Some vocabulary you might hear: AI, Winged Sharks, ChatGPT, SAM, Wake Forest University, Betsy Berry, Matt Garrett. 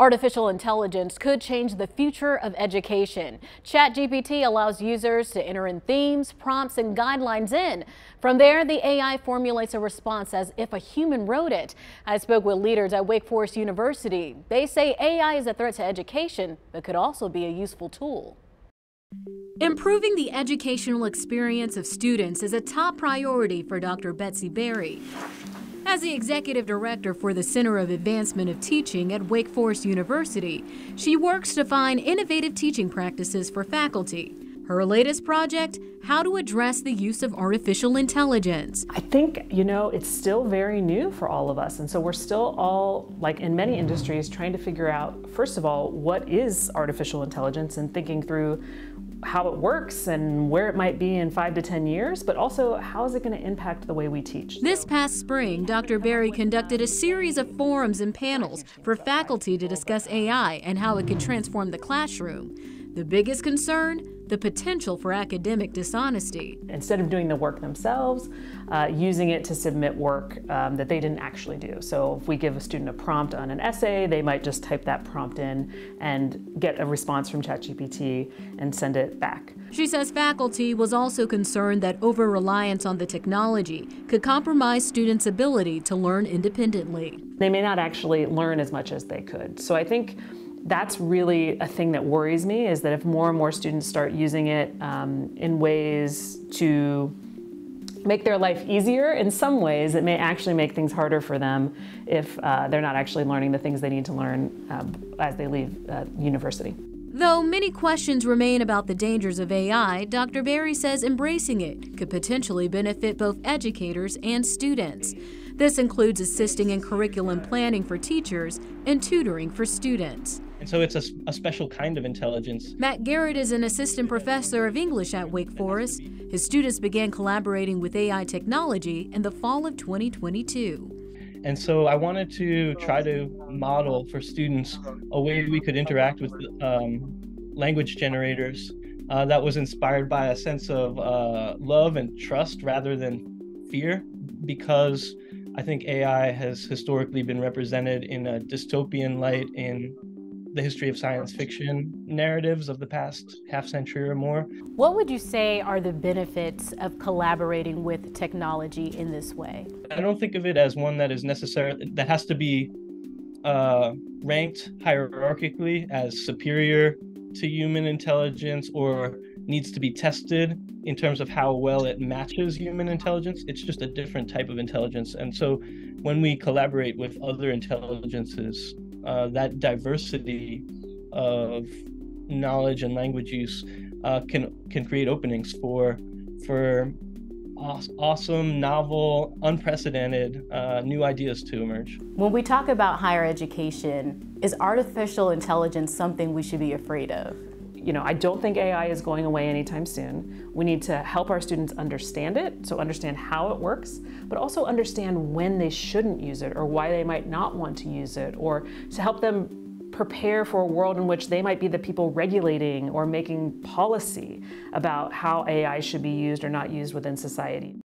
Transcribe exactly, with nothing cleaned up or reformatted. Artificial intelligence could change the future of education. ChatGPT allows users to enter in themes, prompts, and guidelines in. From there, the A I formulates a response as if a human wrote it. I spoke with leaders at Wake Forest University. They say A I is a threat to education, but could also be a useful tool. Improving the educational experience of students is a top priority for Doctor Betsy Berry. As the executive director for the Center of Advancement of Teaching at Wake Forest University, she works to find innovative teaching practices for faculty. Her latest project, how to address the use of artificial intelligence. I think, you know, it's still very new for all of us. And so we're still all, like in many industries, trying to figure out, first of all, what is artificial intelligence and thinking through how it works and where it might be in five to ten years, but also how is it going to impact the way we teach. This past spring, Doctor Berry conducted a series of forums and panels for faculty to discuss A I and how it could transform the classroom. The biggest concern? The potential for academic dishonesty. Instead of doing the work themselves, uh, using it to submit work um, that they didn't actually do. So if we give a student a prompt on an essay, they might just type that prompt in and get a response from ChatGPT and send it back. She says faculty was also concerned that over-reliance on the technology could compromise students' ability to learn independently. They may not actually learn as much as they could. So I think that's really a thing that worries me, is that if more and more students start using it um, in ways to make their life easier, in some ways it may actually make things harder for them if uh, they're not actually learning the things they need to learn uh, as they leave uh, university. Though many questions remain about the dangers of A I, Doctor Berry says embracing it could potentially benefit both educators and students. This includes assisting in curriculum planning for teachers and tutoring for students. And so it's a, a special kind of intelligence. Matt Garrett is an assistant professor of English at Wake Forest. His students began collaborating with A I technology in the fall of twenty twenty-two. And so I wanted to try to model for students a way we could interact with um, language generators uh, that was inspired by a sense of uh, love and trust rather than fear, because I think A I has historically been represented in a dystopian light in the history of science fiction narratives of the past half century or more. What would you say are the benefits of collaborating with technology in this way? I don't think of it as one that is necessarily, that has to be uh, ranked hierarchically as superior to human intelligence or needs to be tested in terms of how well it matches human intelligence. It's just a different type of intelligence. And so when we collaborate with other intelligences, Uh, that diversity of knowledge and language use uh, can can create openings for for awesome, novel, unprecedented uh, new ideas to emerge. When we talk about higher education, is artificial intelligence something we should be afraid of? You know, I don't think A I is going away anytime soon. We need to help our students understand it, so understand how it works, but also understand when they shouldn't use it or why they might not want to use it, or to help them prepare for a world in which they might be the people regulating or making policy about how A I should be used or not used within society.